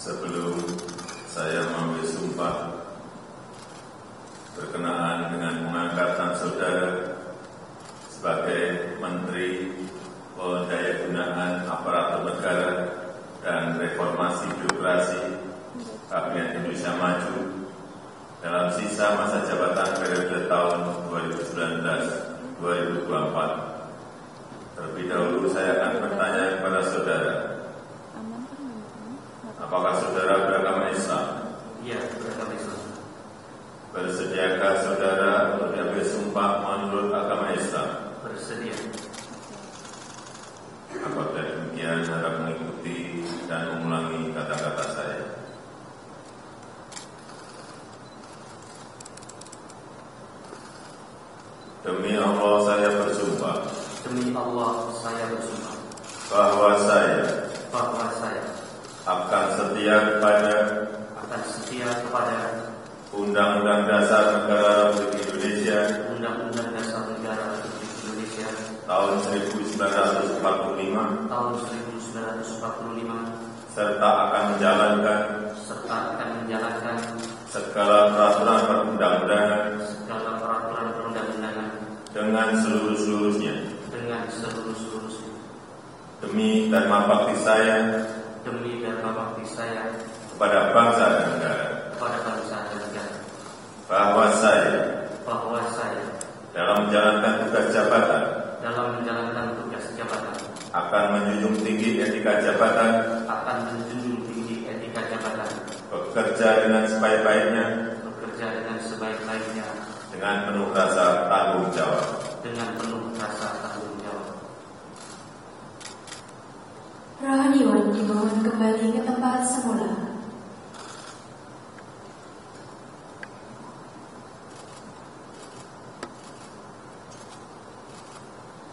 sebelum saya mengambil sumpah berkenaan dengan pengangkatan saudara sebagai Menteri Pendayagunaan Aparatur Negara dan Reformasi Birokrasi Kabinet Indonesia Maju dalam sisa masa jabatan periode tahun 2019-2024. Terlebih dahulu saya akan bertanya kepada saudara, apakah saudara beragama Islam? Iya, beragama Islam. Bersediakah saudara untuk diambil sumpah menurut agama Islam? Bersedia. Apabila demikian, harap mengikuti dan mengulangi kata-kata saya. Demi Allah saya bersumpah. Demi Allah saya bersumpah bahwa saya akan setia kepada Undang-Undang Dasar Negara Republik Indonesia tahun 1945 serta akan menjalankan segala peraturan perundang-undangan dengan seluruh-seluruhnya. Demi dharma bakti saya kepada bangsa dan negara bahwa saya dalam menjalankan tugas jabatan akan menjunjung tinggi etika jabatan bekerja dengan sebaik-baiknya dengan penuh rasa tanggung jawab. Rohaniwan dimohon kembali ke tempat semula.